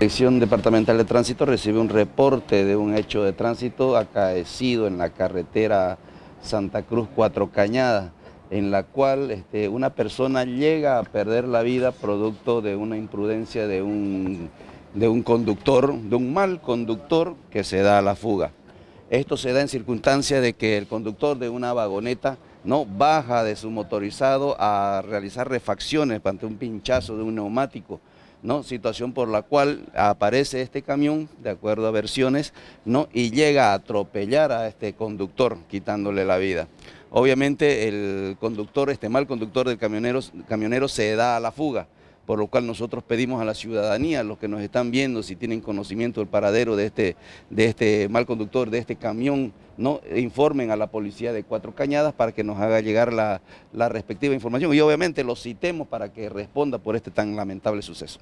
La Dirección Departamental de Tránsito recibe un reporte de un hecho de tránsito acaecido en la carretera Santa Cruz 4 Cañadas, en la cual una persona llega a perder la vida producto de una imprudencia de un conductor, de un mal conductor que se da a la fuga. Esto se da en circunstancia de que el conductor de una vagoneta no baja de su motorizado a realizar refacciones ante un pinchazo de un neumático, ¿no? Situación por la cual aparece este camión, de acuerdo a versiones, ¿no? Y llega a atropellar a este conductor, quitándole la vida. Obviamente el conductor, este mal conductor del camionero se da a la fuga, por lo cual nosotros pedimos a la ciudadanía, los que nos están viendo, si tienen conocimiento del paradero de este mal conductor, de este camión, ¿no? Informen a la policía de 4 Cañadas para que nos haga llegar la respectiva información y obviamente lo citemos para que responda por este tan lamentable suceso.